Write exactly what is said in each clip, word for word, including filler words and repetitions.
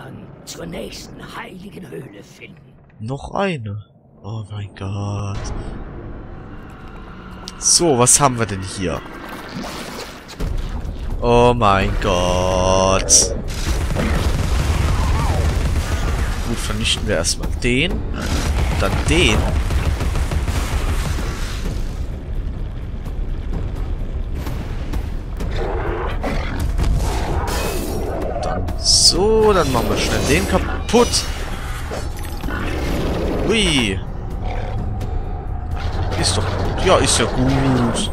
Eingang zur nächsten heiligen Höhle finden. Noch eine. Oh mein Gott. So, was haben wir denn hier? Oh mein Gott. Gut, vernichten wir erstmal den. Dann den. Dann so, dann machen wir schnell den kaputt. Ui. Ist doch gut. Ja, ist ja gut.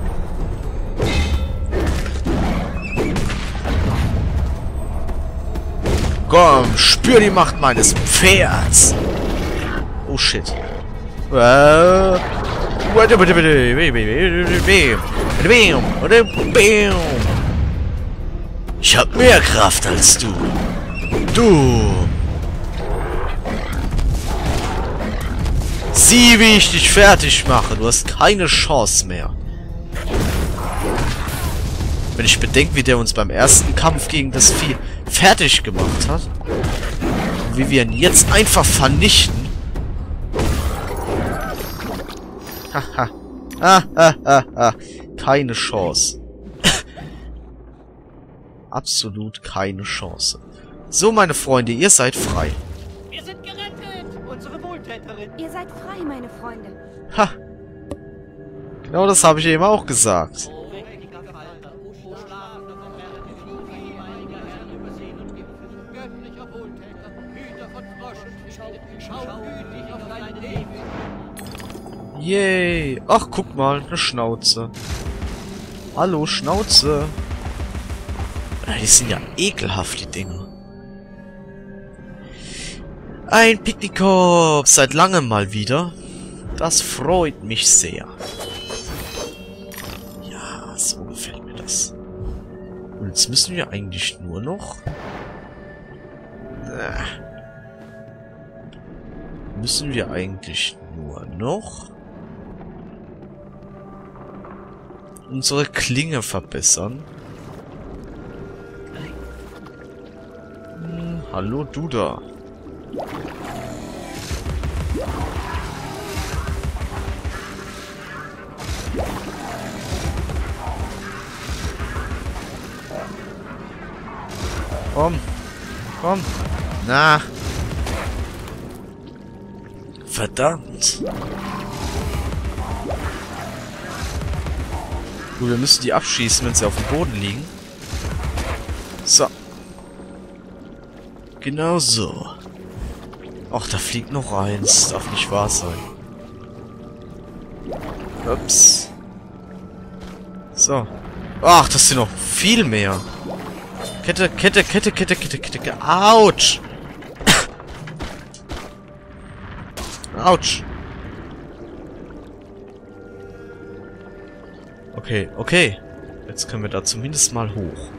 Komm, spür die Macht meines Pferds. Oh shit. Ich hab mehr Kraft als du. Du. Sieh, wie ich dich fertig mache. Du hast keine Chance mehr. Wenn ich bedenke, wie der uns beim ersten Kampf gegen das Vieh fertig gemacht hat. Und wie wir ihn jetzt einfach vernichten. Haha. Ah, ah, ah, ah. Keine Chance. Absolut keine Chance. So, meine Freunde, ihr seid frei. Wir sind gerettet, unsere Wohltäterin. Ihr seid frei, meine Freunde. Ha. Genau das habe ich eben auch gesagt. Yay. Ach, guck mal, eine Schnauze. Hallo, Schnauze. Die sind ja ekelhaft, die Dinger. Ein Picknickkorb. Seit langem mal wieder. Das freut mich sehr. Ja, so gefällt mir das. Und jetzt müssen wir eigentlich nur noch... Müssen wir eigentlich nur noch... unsere Klinge verbessern. Hm, hallo, du da. Komm. Komm. Na. Verdammt. Gut, wir müssen die abschießen, wenn sie auf dem Boden liegen. So. Genau so. Ach, da fliegt noch eins. Darf nicht wahr sein. Ups. So. Ach, das sind noch viel mehr. Kette, Kette, Kette, Kette, Kette, Kette, Kette. Autsch. Autsch. Okay, okay. Jetzt können wir da zumindest mal hoch.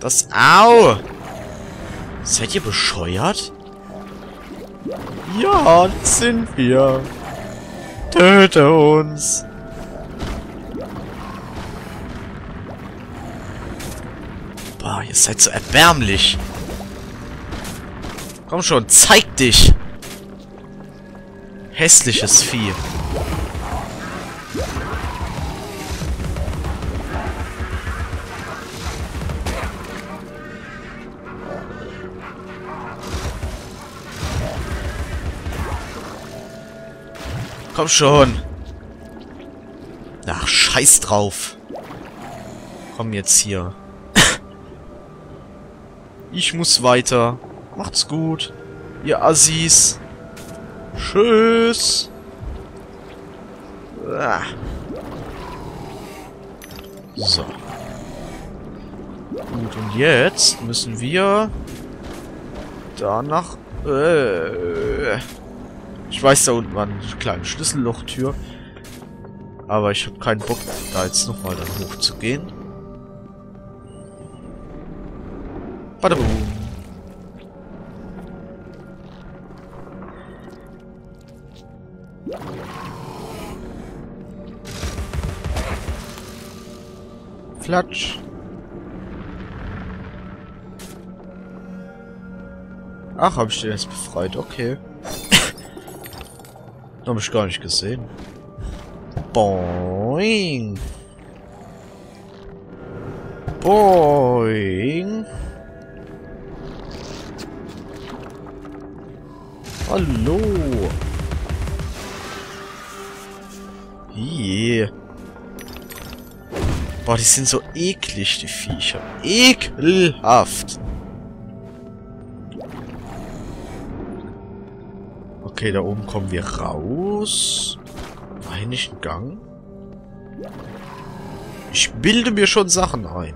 Das... Au! Seid ihr bescheuert? Ja, das sind wir. Töte uns. Boah, ihr seid so erbärmlich. Komm schon, zeig dich. Hässliches Vieh. Komm schon. Ach, scheiß drauf. Komm jetzt hier. Ich muss weiter. Macht's gut. Ihr Assis. Tschüss. So. Gut, und jetzt müssen wir danach... Äh, Ich weiß, da unten war eine kleine Schlüssellochtür. Aber ich habe keinen Bock, da jetzt nochmal dann hochzugehen. Badabum. Flatsch. Ach, habe ich den jetzt befreit? Okay. Habe ich gar nicht gesehen. Boing. Boing. Hallo. Yeah. Boah, die sind so eklig, die Viecher. Ekelhaft. Okay, da oben kommen wir raus. War hier nicht ein Gang? Ich bilde mir schon Sachen ein.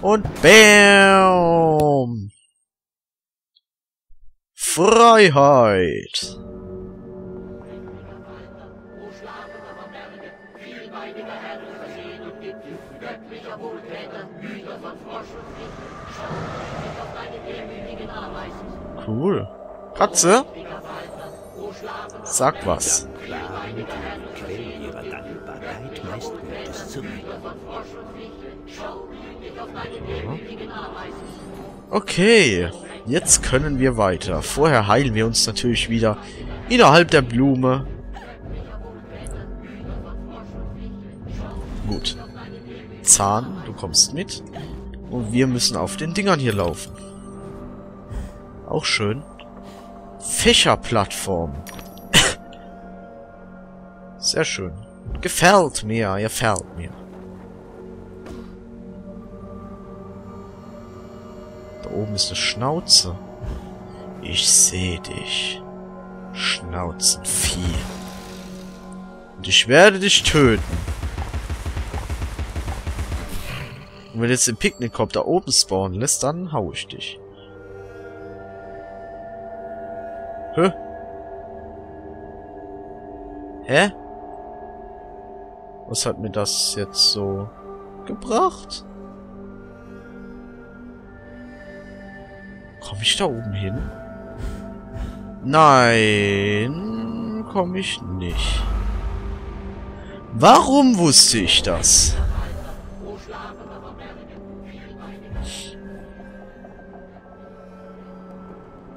Und bam! Freiheit! Cool. Katze? Sag was. Okay. Jetzt können wir weiter. Vorher heilen wir uns natürlich wieder innerhalb der Blume. Gut. Zahn, du kommst mit. Und wir müssen auf den Dingern hier laufen. Auch schön. Fischerplattform. Sehr schön. Gefällt mir, gefällt mir. Da oben ist eine Schnauze. Ich sehe dich. Schnauzenvieh. Und ich werde dich töten. Und wenn du jetzt den Picknickkopf da oben spawnen lässt, dann hau ich dich. Hä? Hä? Was hat mir das jetzt so gebracht? Komme ich da oben hin? Nein, komme ich nicht. Warum wusste ich das?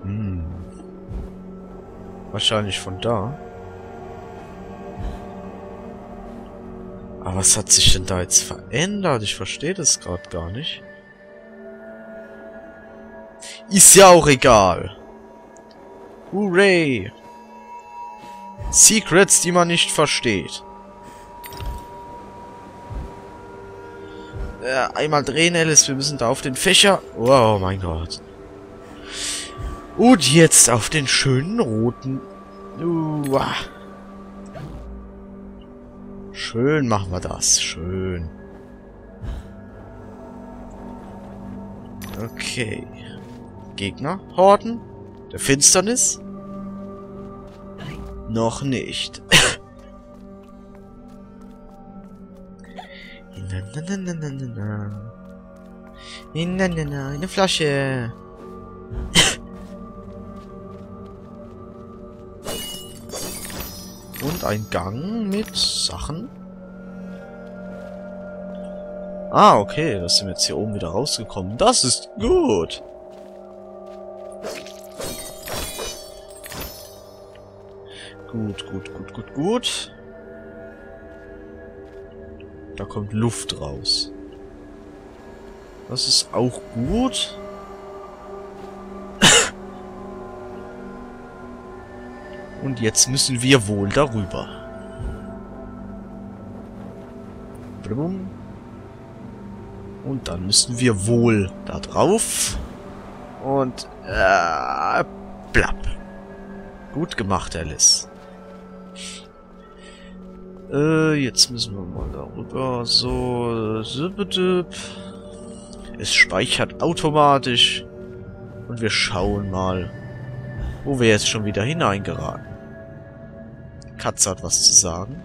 Hm. Wahrscheinlich von da. Aber was hat sich denn da jetzt verändert? Ich verstehe das gerade gar nicht. Ist ja auch egal. Hooray! Secrets, die man nicht versteht. Äh, einmal drehen, Alice. Wir müssen da auf den Fächer. Oh mein Gott. Und jetzt auf den schönen roten. Uah. Schön machen wir das. Schön. Okay. Gegner? Horden? Der Finsternis? Noch nicht. na, na, na, na, na, na. Na, na, na, eine Flasche. Und ein Gang mit Sachen. Ah, okay. Das sind wir jetzt hier oben wieder rausgekommen. Das ist gut. Gut, gut, gut, gut, gut. Da kommt Luft raus. Das ist auch gut. Und jetzt müssen wir wohl darüber. Und dann müssen wir wohl da drauf. Und äh, blapp. Gut gemacht, Alice. Äh, jetzt müssen wir mal darüber. So. Es speichert automatisch. Und wir schauen mal, wo wir jetzt schon wieder hineingeraten. Katze hat was zu sagen.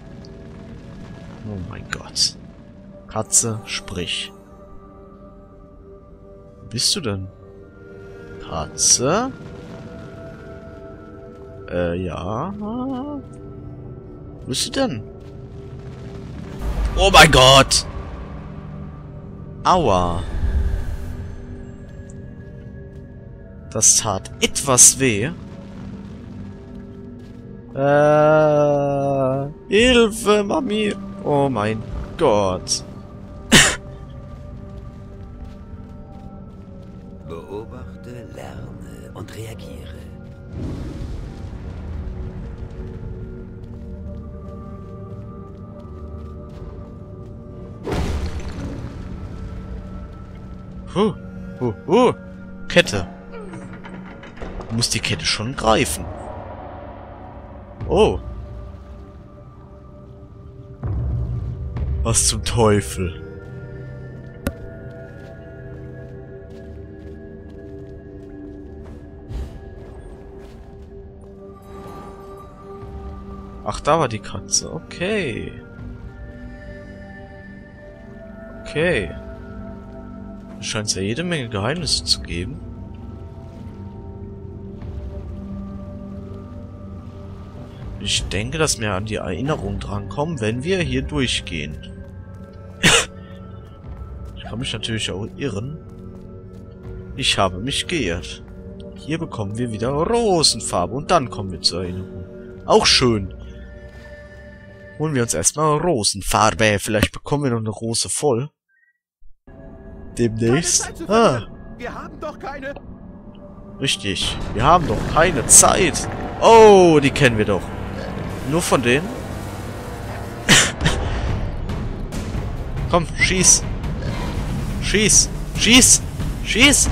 Oh mein Gott. Katze, sprich. Wo bist du denn? Katze? Äh, ja. Wo bist du denn? Oh mein Gott! Aua! Das tat etwas weh. Äh, Hilfe, Mami! Oh mein Gott. Beobachte, lerne und reagiere. Huh, huh, huh. Kette. Du musst die Kette schon greifen. Oh. Was zum Teufel? Ach, da war die Katze. Okay. Okay. Da scheint es ja jede Menge Geheimnisse zu geben. Ich denke, dass wir an die Erinnerung drankommen, wenn wir hier durchgehen. Ich kann mich natürlich auch irren. Ich habe mich geirrt. Hier bekommen wir wieder Rosenfarbe und dann kommen wir zur Erinnerung. Auch schön. Holen wir uns erstmal Rosenfarbe. Vielleicht bekommen wir noch eine Rose voll. Demnächst. Ah. Wir haben doch keine. Richtig. Wir haben doch keine Zeit. Oh, die kennen wir doch. Nur von denen. Komm, schieß. Schieß. Schieß. Schieß.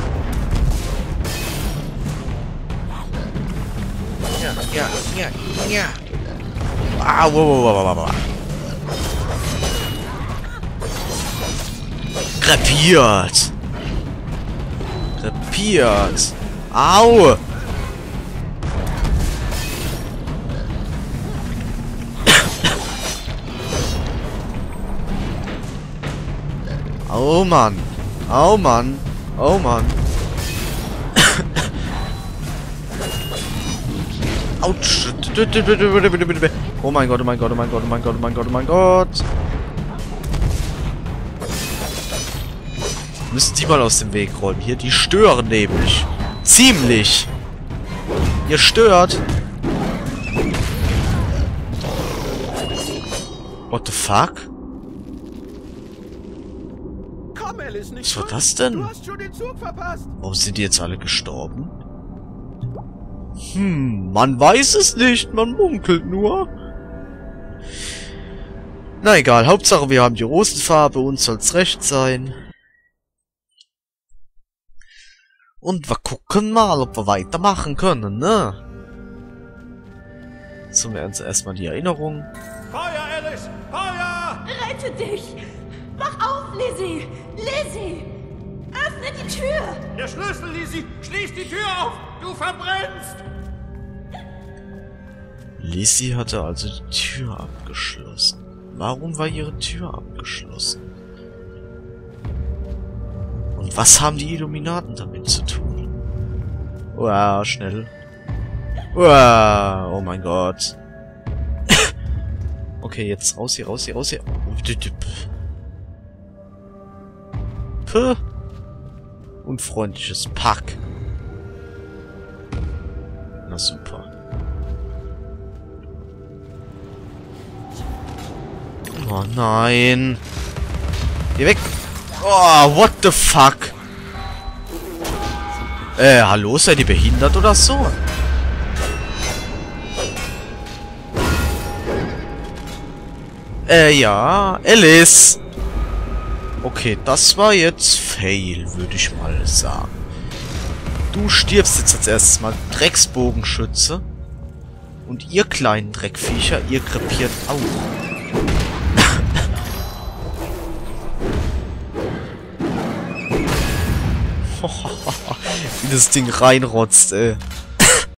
Ja, ja, ja, ja. Ah, wow, wow, wow, wow, wow. Krepiert. Krepiert. Au. Oh Mann. Oh Mann. Oh Mann. Autsch. Oh mein Gott, oh mein Gott, oh mein Gott, oh mein Gott, oh mein Gott, oh mein Gott. Müssen die mal aus dem Weg räumen hier. Die stören nämlich. Ziemlich. Ihr stört. What the fuck? Was war das denn? Warum sind die jetzt alle gestorben? Hm, man weiß es nicht. Man munkelt nur. Na egal, Hauptsache wir haben die Rosenfarbe. Uns soll's recht sein. Und wir gucken mal, ob wir weitermachen können, ne? Zum Ernst erstmal die Erinnerung. Feuer, Alice! Feuer! Rette dich! Mach auf, Lizzie! Lizzie! Öffne die Tür! Der Schlüssel, Lizzie! Schließ die Tür auf! Du verbrennst! Lizzie hatte also die Tür abgeschlossen. Warum war ihre Tür abgeschlossen? Und was haben die Illuminaten damit zu tun? Uah, schnell. Uah, oh mein Gott. Okay, jetzt raus hier, raus hier, raus hier. Puh. Unfreundliches Pack. Na super. Oh nein. Geh weg. Oh, what the fuck? Äh, hallo, seid ihr behindert oder so? Äh, ja, Alice. Okay, das war jetzt Fail, würde ich mal sagen. Du stirbst jetzt als erstes mal, Drecksbogenschütze. Und ihr kleinen Dreckviecher, ihr krepiert auch. Wie das Ding reinrotzt, ey.